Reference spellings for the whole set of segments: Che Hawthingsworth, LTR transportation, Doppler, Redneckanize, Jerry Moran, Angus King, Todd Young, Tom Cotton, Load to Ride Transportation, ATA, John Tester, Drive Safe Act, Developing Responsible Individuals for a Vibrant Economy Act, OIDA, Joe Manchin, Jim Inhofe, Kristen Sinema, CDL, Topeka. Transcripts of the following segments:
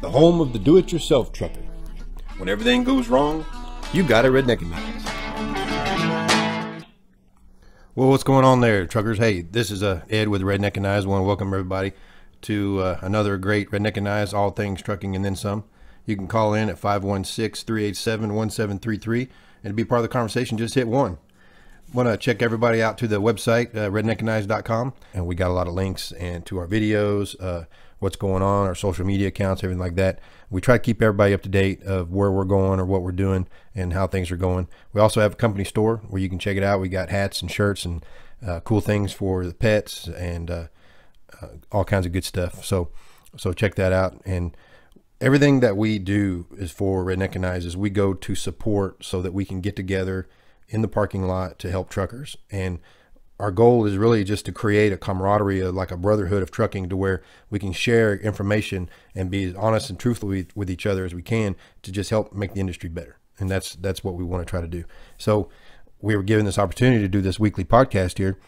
the home of the do-it-yourself trucker. When everything goes wrong, you got to redneckanize. Well, what's going on there, truckers? Hey, this is Ed with Redneckanize. I want to welcome everybody to another great Redneckanize, all things trucking and then some. You can call in at 516-387-1733 and be part of the conversation. Just hit 1. Want to check everybody out to the website, redneckanize.com, and we got a lot of links and to our videos, what's going on, our social media accounts, everything like that. We try to keep everybody up to date of where we're going or what we're doing and how things are going. We also have a company store where you can check it out. We got hats and shirts and cool things for the pets and all kinds of good stuff. So check that out. And everything that we do is for Redneckanize. Is we go to support so that we can get together in the parking lot to help truckers. And our goal is really just to create a camaraderie, like a brotherhood of trucking, to where we can share information and be as honest and truthful with each other as we can to just help make the industry better. And that's what we want to try to do. So we were given this opportunity to do this weekly podcast here,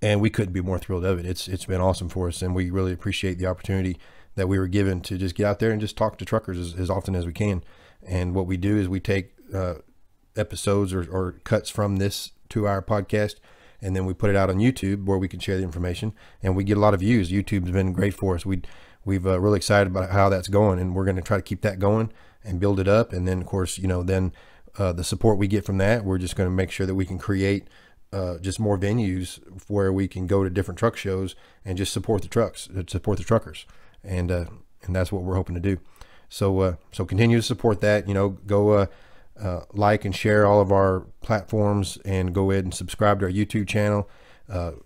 and we couldn't be more thrilled of it. It's been awesome for us, and we really appreciate the opportunity that we were given to just get out there and just talk to truckers as often as we can. And what we do is we take episodes or cuts from this 2-hour podcast, and then we put it out on YouTube where we can share the information, and we get a lot of views. YouTube's been great for us. We've really excited about how that's going, and we're going to try to keep that going and build it up. And then, of course, you know, then the support we get from that, we're just going to make sure that we can create just more venues where we can go to different truck shows and just support the truckers. And that's what we're hoping to do. So continue to support that. You know, go like and share all of our platforms, and go ahead and subscribe to our YouTube channel,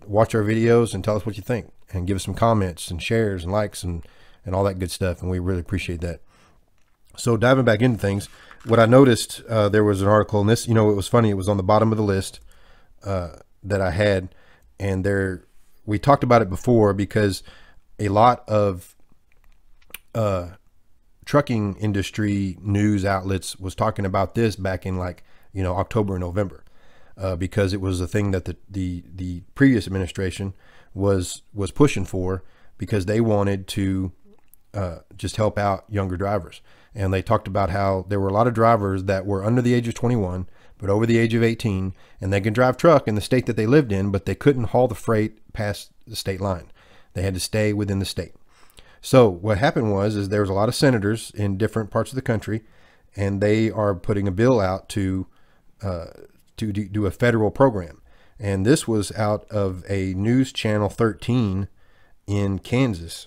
watch our videos, and tell us what you think, and give us some comments and shares and likes and all that good stuff, and we really appreciate that. So diving back into things, what I noticed, there was an article, and this, you know, it was funny, it was on the bottom of the list that I had, and there, we talked about it before, because a lot of trucking industry news outlets was talking about this back in, like, you know, October and November, because it was a thing that the previous administration was pushing for, because they wanted to just help out younger drivers. And they talked about how there were a lot of drivers that were under the age of 21, but over the age of 18, and they can drive truck in the state that they lived in, but they couldn't haul the freight past the state line. They had to stay within the state. So what happened was there was a lot of senators in different parts of the country, and they are putting a bill out to do a federal program. And this was out of a news channel 13 in Kansas.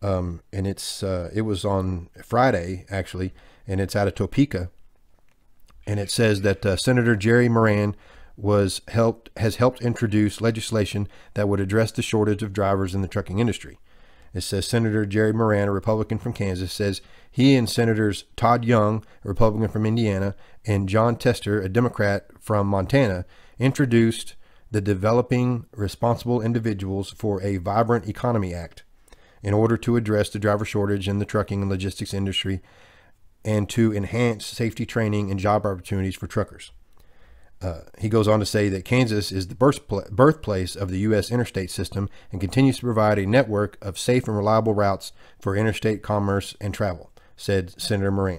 And it's, it was on Friday actually, and it's out of Topeka. And it says that Senator Jerry Moran has helped introduce legislation that would address the shortage of drivers in the trucking industry. It says Senator Jerry Moran, a Republican from Kansas, says he and Senators Todd Young, a Republican from Indiana, and John Tester, a Democrat from Montana, introduced the Developing Responsible Individuals for a Vibrant Economy Act in order to address the driver shortage in the trucking and logistics industry and to enhance safety training and job opportunities for truckers. He goes on to say that Kansas is the birthplace of the U.S. interstate system and continues to provide a network of safe and reliable routes for interstate commerce and travel, said Senator Moran.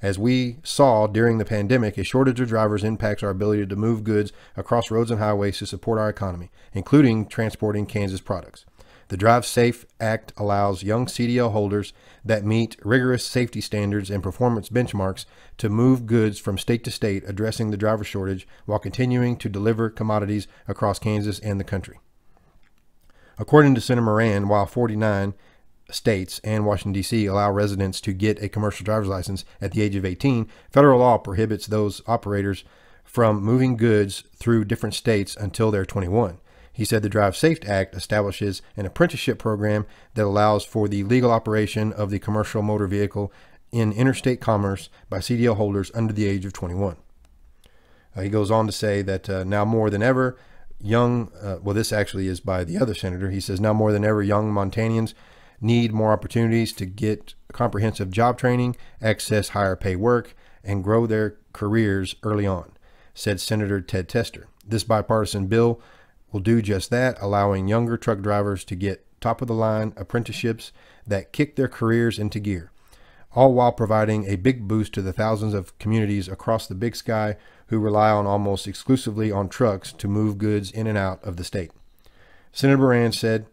As we saw during the pandemic, a shortage of drivers impacts our ability to move goods across roads and highways to support our economy, including transporting Kansas products. The Drive Safe Act allows young CDL holders that meet rigorous safety standards and performance benchmarks to move goods from state to state, addressing the driver shortage while continuing to deliver commodities across Kansas and the country. According to Senator Moran, while 49 states and Washington, D.C. allow residents to get a commercial driver's license at the age of 18, federal law prohibits those operators from moving goods through different states until they're 21. He said the Drive Safe Act establishes an apprenticeship program that allows for the legal operation of the commercial motor vehicle in interstate commerce by CDL holders under the age of 21. He goes on to say that now more than ever, young, well, this actually is by the other senator. He says now more than ever, young Montanans need more opportunities to get comprehensive job training, access higher pay work, and grow their careers early on, said Senator Ted Tester. This bipartisan bill will do just that, allowing younger truck drivers to get top-of-the-line apprenticeships that kick their careers into gear, all while providing a big boost to the thousands of communities across the Big Sky who rely on almost exclusively on trucks to move goods in and out of the state. Senator Moran said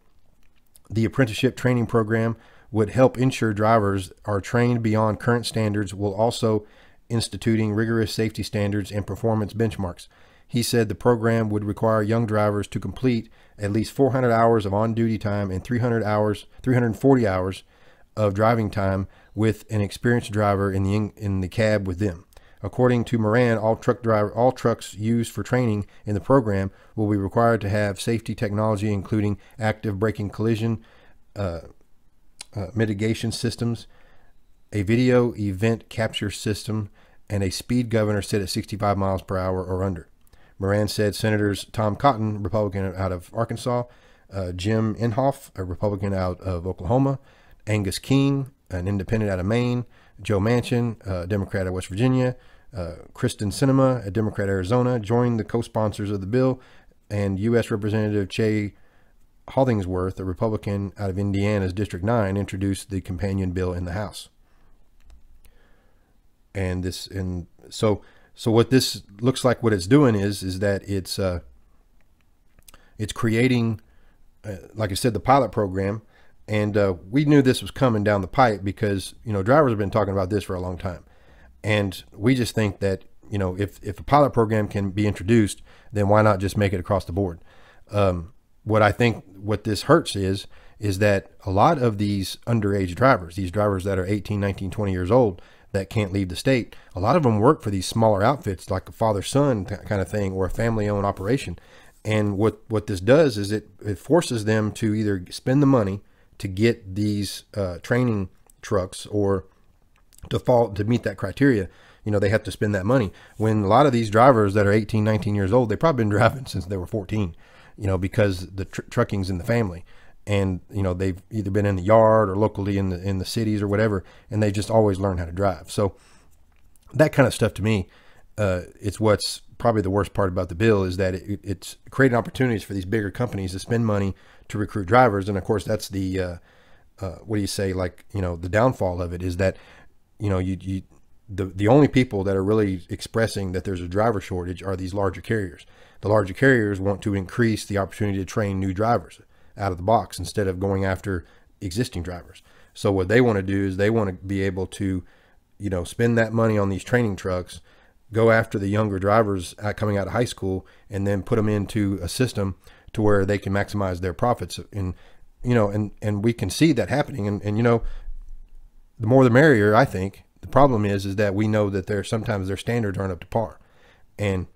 the apprenticeship training program would help ensure drivers are trained beyond current standards while also instituting rigorous safety standards and performance benchmarks. He said the program would require young drivers to complete at least 400 hours of on-duty time and 340 hours of driving time with an experienced driver in the cab with them. According to Moran, all trucks used for training in the program will be required to have safety technology, including active braking collision mitigation systems, a video event capture system, and a speed governor set at 65 miles per hour or under. Moran said Senators Tom Cotton, Republican out of Arkansas, Jim Inhofe, a Republican out of Oklahoma, Angus King, an independent out of Maine, Joe Manchin, a Democrat of West Virginia, Kristen Sinema, a Democrat of Arizona, joined the co-sponsors of the bill, and U.S. Representative Che Hawthingsworth, a Republican out of Indiana's District 9, introduced the companion bill in the House. So what this looks like, what it's doing is that it's creating, like I said, the pilot program. And we knew this was coming down the pipe because, you know, drivers have been talking about this for a long time. And we just think that, you know, if a pilot program can be introduced, then why not just make it across the board? What I think what this hurts is that a lot of these underage drivers, these drivers that are 18, 19, 20 years old that can't leave the state, a lot of them work for these smaller outfits, like a father-son kind of thing or a family-owned operation. And what this does is it forces them to either spend the money to get these training trucks or to meet that criteria. You know, they have to spend that money, when a lot of these drivers that are 18, 19 years old, they've probably been driving since they were 14, you know, because the trucking's in the family, and, you know, they've either been in the yard or locally in the cities or whatever. And they just always learn how to drive. So that kind of stuff, to me, it's what's probably the worst part about the bill, is that it's creating opportunities for these bigger companies to spend money to recruit drivers. And of course, that's the, what do you say? Like, you know, the downfall of it is that, you know, the only people that are really expressing that there's a driver shortage are these larger carriers. The larger carriers want to increase the opportunity to train new drivers out of the box instead of going after existing drivers. So what they want to do is they want to be able to, you know, spend that money on these training trucks, go after the younger drivers coming out of high school, and then put them into a system to where they can maximize their profits. And, you know, and we can see that happening. And, you know, the more the merrier, I think. The problem is that we know that sometimes their standards aren't up to par, and,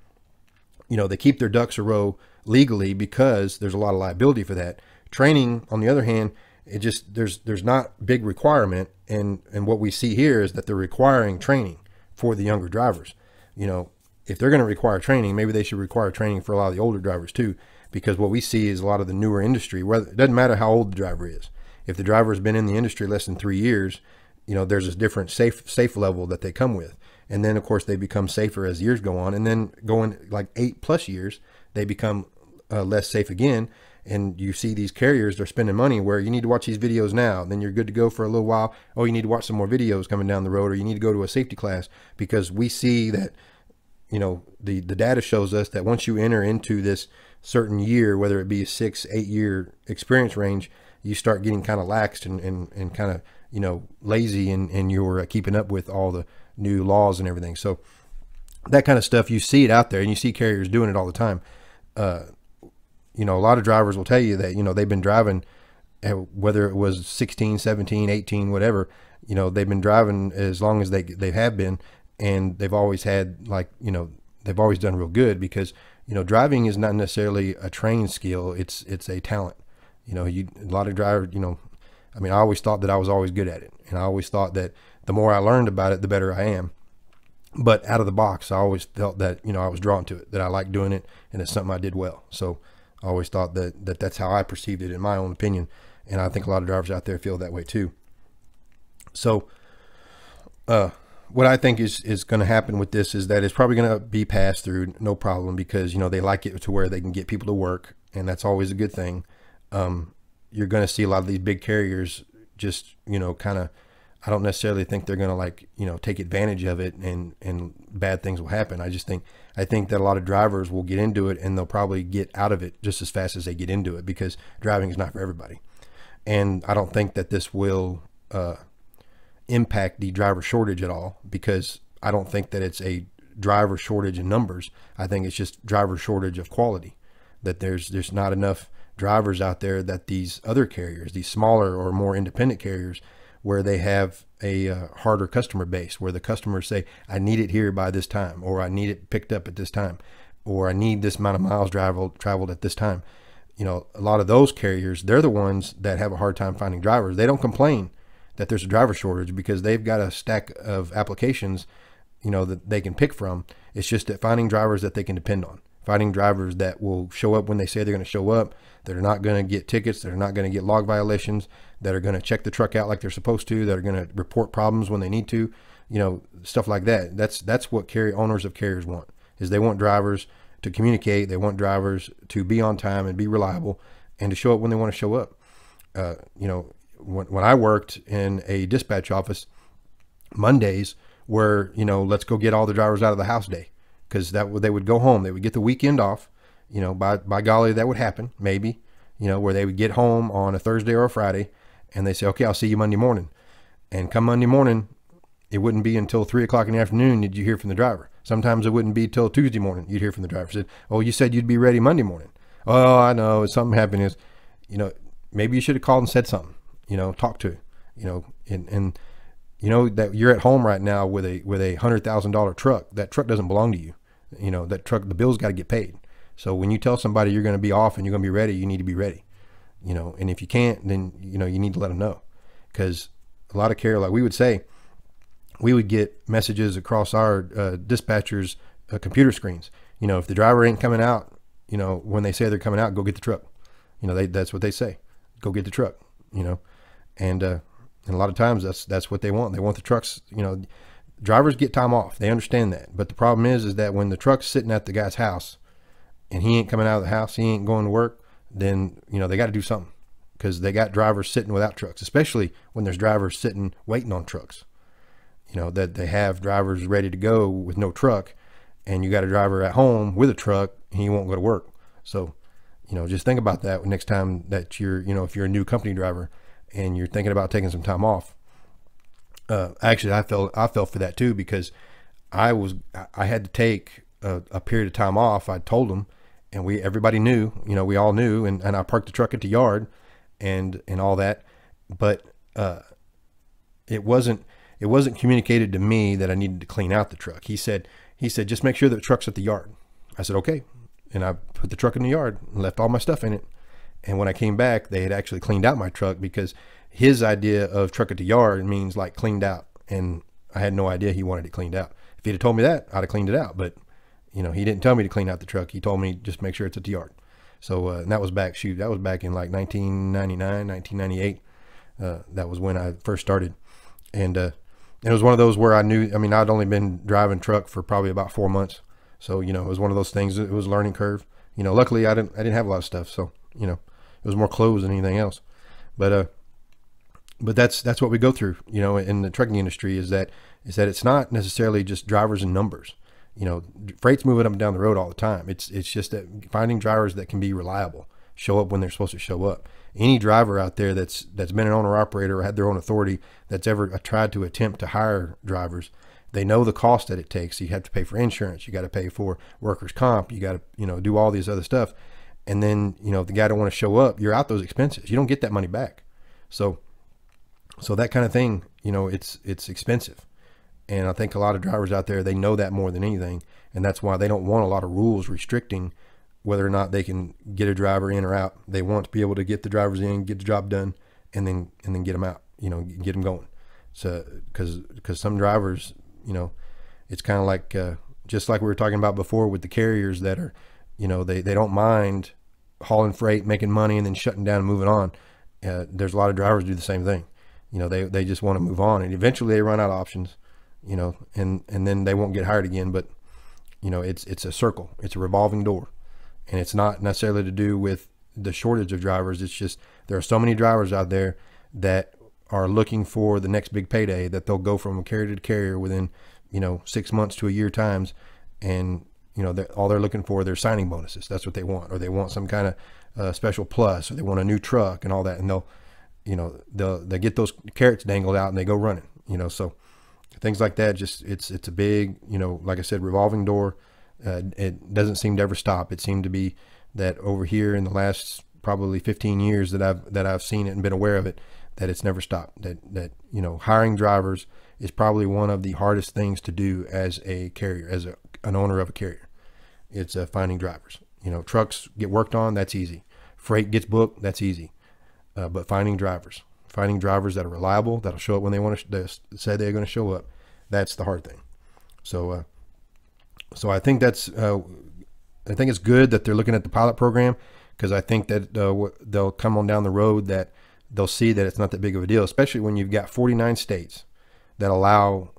you know, they keep their ducks a row legally because there's a lot of liability for that. Training, on the other hand, it just, there's not big requirement. And what we see here is that they're requiring training for the younger drivers. You know, if they're going to require training, maybe they should require training for a lot of the older drivers too, because what we see is a lot of the newer industry, whether, it doesn't matter how old the driver is. If the driver has been in the industry less than 3 years, you know, there's this different safe level that they come with. And then of course they become safer as years go on, and then going like 8+ years, they become less safe again. And you see these carriers, they're spending money where you need to watch these videos now, then you're good to go for a little while. Oh, you need to watch some more videos coming down the road, or you need to go to a safety class, because we see that, you know, the data shows us that once you enter into this certain year, whether it be a 6-8 year experience range, you start getting kind of laxed and kind of, you know, lazy in your keeping up with all the new laws and everything. So that kind of stuff, you see it out there, and you see carriers doing it all the time. You know, a lot of drivers will tell you that, you know, they've been driving, whether it was 16, 17, 18, whatever, you know, they've been driving as long as they have been, and they've always had, like, you know, they've always done real good, because, you know, driving is not necessarily a trained skill. It's a talent. You know, a lot of drivers, you know, I mean, I always thought that I was always good at it. And I always thought that the more I learned about it, the better I am. But out of the box, I always felt that, you know, I was drawn to it, that I liked doing it, and it's something I did well. So I always thought that that's how I perceived it, in my own opinion. And I think a lot of drivers out there feel that way too. So what I think is going to happen with this is that it's probably going to be passed through, no problem, because, you know, they like it to where they can get people to work, and that's always a good thing. you're going to see a lot of these big carriers just, you know, kind of, I don't necessarily think they're going to, like, you know, take advantage of it, and bad things will happen. I just think, I think that a lot of drivers will get into it, and they'll probably get out of it just as fast as they get into it, because driving is not for everybody. And I don't think that this will impact the driver shortage at all, because I don't think that it's a driver shortage in numbers. I think it's just driver shortage of quality, that there's not enough drivers out there that these other carriers, these smaller or more independent carriers, where they have a harder customer base, where the customers say, I need it here by this time, or I need it picked up at this time, or I need this amount of miles traveled at this time. You know, a lot of those carriers, they're the ones that have a hard time finding drivers. They don't complain that there's a driver shortage, because they've got a stack of applications, you know, that they can pick from. It's just that finding drivers that they can depend on, finding drivers that will show up when they say they're going to show up, that are not going to get tickets, that are not going to get log violations, that are going to check the truck out like they're supposed to, that are going to report problems when they need to, you know, stuff like that. That's what owners of carriers want, is they want drivers to communicate. They want drivers to be on time and be reliable, and to show up when they want to show up. You know, when I worked in a dispatch office, Mondays were, you know, let's go get all the drivers out of the house day. Because they would go home, they would get the weekend off, you know, by golly, that would happen, maybe, you know, where they would get home on a Thursday or a Friday, and they say, okay, I'll see you Monday morning. And come Monday morning, it wouldn't be until 3 o'clock in the afternoon did you hear from the driver. Sometimes it wouldn't be till Tuesday morning you'd hear from the driver. Said, oh, you said you'd be ready Monday morning. Oh, I know, something happened. Is, you know, maybe you should have called and said something, you know, talk to, you know, and you know that you're at home right now with a $100,000 truck. That truck doesn't belong to you. You know, that truck, the bill's got to get paid. So when you tell somebody you're going to be off and you're going to be ready, you need to be ready, you know, and if you can't, then, you know, you need to let them know. Because a lot of carriers, like we would say, we would get messages across our dispatchers' computer screens. You know, if the driver ain't coming out, you know, when they say they're coming out, go get the truck. You know, that's what they say. Go get the truck, you know, and a lot of times that's what they want. They want the trucks, you know. Drivers get time off. They understand that. But the problem is that when the truck's sitting at the guy's house and he ain't coming out of the house, he ain't going to work, then, you know, they got to do something, because they got drivers sitting without trucks, especially when there's drivers sitting waiting on trucks, you know, that they have drivers ready to go with no truck, and you got a driver at home with a truck and he won't go to work. So, you know, just think about that next time that you're, you know, if you're a new company driver and you're thinking about taking some time off. Actually, I fell for that too, because I had to take a period of time off. I told them, and everybody knew, you know, we all knew, and I parked the truck at the yard and all that, but it wasn't communicated to me that I needed to clean out the truck. He said just make sure that the truck's at the yard. I said okay, and I put the truck in the yard and left all my stuff in it. And when I came back, they had actually cleaned out my truck, because his idea of truck at the yard means like cleaned out. And I had no idea he wanted it cleaned out. If he'd have told me that, I'd have cleaned it out. But, you know, he didn't tell me to clean out the truck. He told me just make sure it's at the yard. So and that was back in like 1999, 1998. That was when I first started. And it was one of those where I'd only been driving truck for probably about 4 months. So, you know, it was one of those things. It was a learning curve. You know, luckily I didn't have a lot of stuff. So, you know, it was more clothes than anything else, but that's what we go through, you know, in the trucking industry, is that it's not necessarily just drivers and numbers. You know, freight's moving up and down the road all the time. It's just that finding drivers that can be reliable, show up when they're supposed to show up. Any driver out there that's been an owner operator or had their own authority that's ever tried to attempt to hire drivers, they know the cost that it takes. You have to pay for insurance. You got to pay for workers' comp. You got to, you know, do all these other stuff. And then, you know, if the guy don't want to show up, you're out those expenses. You don't get that money back. So that kind of thing, you know, it's expensive. And I think a lot of drivers out there, they know that more than anything. And that's why they don't want a lot of rules restricting whether or not they can get a driver in or out. They want to be able to get the drivers in, get the job done, and then get them out, you know, get them going. So, because some drivers, you know, it's kind of like, just like we were talking about before with the carriers that are, you know, they don't mind hauling freight, making money, and then shutting down and moving on. There's a lot of drivers do the same thing. You know, they just want to move on, and eventually they run out of options, you know, and then they won't get hired again. But, you know, it's a circle. It's a revolving door. And it's not necessarily to do with the shortage of drivers. It's just There are so many drivers out there that are looking for the next big payday that they'll go from carrier to carrier within, 6 months to a year times. And, all they're looking for, they're signing bonuses. That's what they want. Or they want some kind of special plus, or they want a new truck and all that. And they'll, they get those carrots dangled out and they go running, so things like that. Just, it's a big, like I said, revolving door. It doesn't seem to ever stop. It seemed to be that over here in the last probably 15 years that I've seen it and been aware of it, that it's never stopped. That hiring drivers is probably one of the hardest things to do as a carrier, as an owner of a carrier. It's finding drivers. Trucks get worked on, that's easy. Freight gets booked, that's easy. But finding drivers that are reliable, that'll show up when they want to say they're going to show up, that's the hard thing. So so I think that's I think it's good that they're looking at the pilot program, because I think that they'll come on down the road that they'll see that it's not that big of a deal, especially when you've got 49 states that allow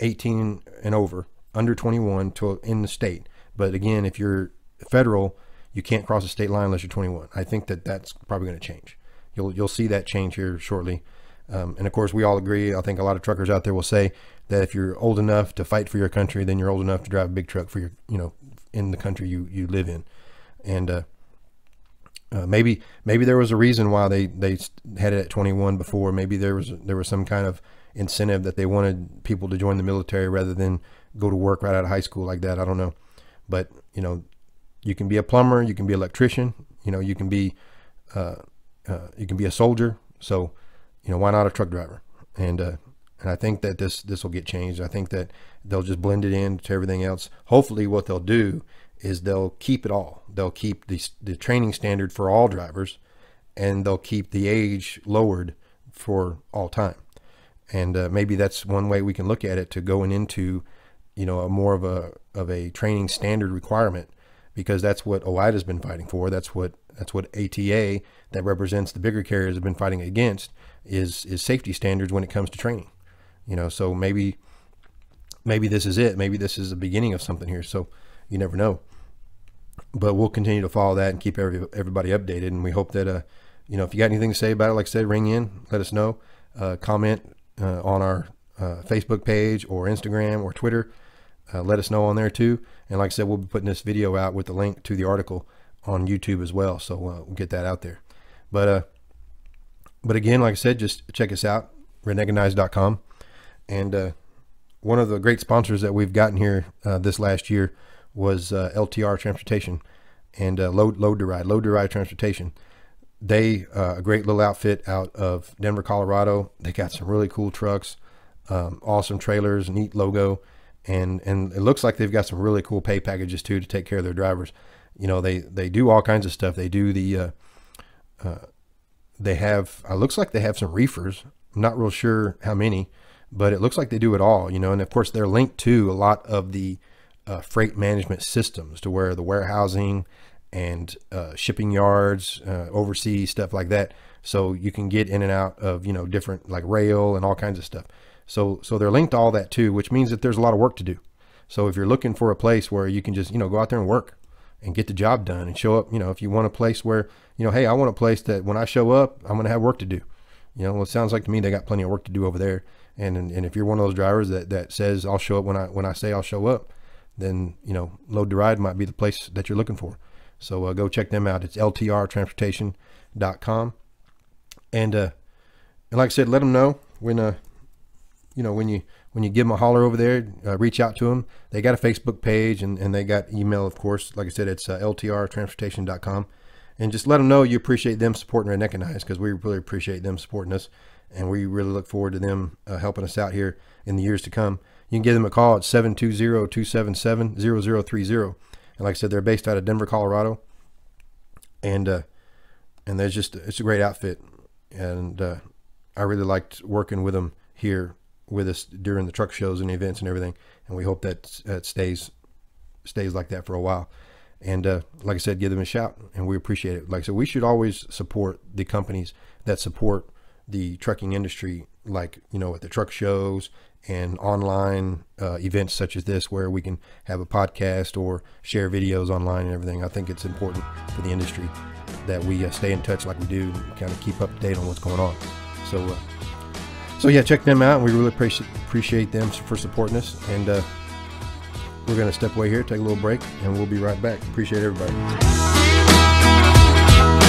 18 and over, under 21 to in the state. But again, if you're federal, you can't cross the state line unless you're 21. I think that that's probably going to change. You'll see that change here shortly. And of course, we all agree. I think a lot of truckers out there will say that if you're old enough to fight for your country, then you're old enough to drive a big truck for your, in the country you live in. And maybe there was a reason why they had it at 21 before. Maybe there was some kind of incentive that they wanted people to join the military rather than go to work right out of high school like that. I don't know, but you can be a plumber, you can be an electrician, you can be a soldier. So why not a truck driver? And and I think that this will get changed. I think that they'll just blend it in to everything else. Hopefully, what they'll do is they'll keep it all. They'll keep the training standard for all drivers, and they'll keep the age lowered for all time. And maybe that's one way we can look at it, to going into, a more of a training standard requirement, because that's what OIDA has been fighting for. That's what ATA, that represents the bigger carriers, have been fighting against, is safety standards when it comes to training. So maybe this is it. Maybe this is the beginning of something here. So you never know, but we'll continue to follow that and keep everybody updated. And we hope that, if you got anything to say about it, like I said, ring in, let us know, comment on our Facebook page or Instagram or Twitter. Let us know on there too. And like I said, we'll be putting this video out with the link to the article on YouTube as well. So we'll get that out there. But again, like I said, just check us out, redneckanize.com. And one of the great sponsors that we've gotten here this last year was LTR Transportation and Load to Ride Transportation. They a great little outfit out of Denver, Colorado. They got some really cool trucks, awesome trailers, neat logo, and it looks like they've got some really cool pay packages too to take care of their drivers. They do all kinds of stuff. They do the they have looks like they have some reefers. I'm not real sure how many, but it looks like they do it all, and of course they're linked to a lot of the freight management systems, to where the warehousing and shipping yards, overseas stuff like that. So you can get in and out of, different, like rail and all kinds of stuff. So they're linked to all that too, which means that there's a lot of work to do. So if you're looking for a place where you can just, go out there and work and get the job done and show up, if you want a place where, hey, I want a place that when I show up, I'm going to have work to do. Well, it sounds like to me, they got plenty of work to do over there. And if you're one of those drivers that says, I'll show up when I say I'll show up, then, Load to Ride might be the place that you're looking for. So go check them out. It's ltrtransportation.com. And like I said, let them know when, when you give them a holler over there, reach out to them. They got a Facebook page and they got email, of course. Like I said, it's ltrtransportation.com. And just let them know you appreciate them supporting Redneckanize, because we really appreciate them supporting us. And we really look forward to them helping us out here in the years to come. You can give them a call at 720-277-0030. And like I said, they're based out of Denver, Colorado. And they're just, it's a great outfit. And I really liked working with them here with us during the truck shows and events and everything. And we hope that stays like that for a while. And like I said, give them a shout, and we appreciate it. Like I said, we should always support the companies that support the trucking industry, like, at the truck shows and online events such as this, where we can have a podcast or share videos online and everything. I think it's important for the industry that we stay in touch like we do and kind of keep up to date on what's going on. So, yeah, check them out. We really appreciate them for supporting us. And we're going to step away here, take a little break, and we'll be right back. Appreciate everybody.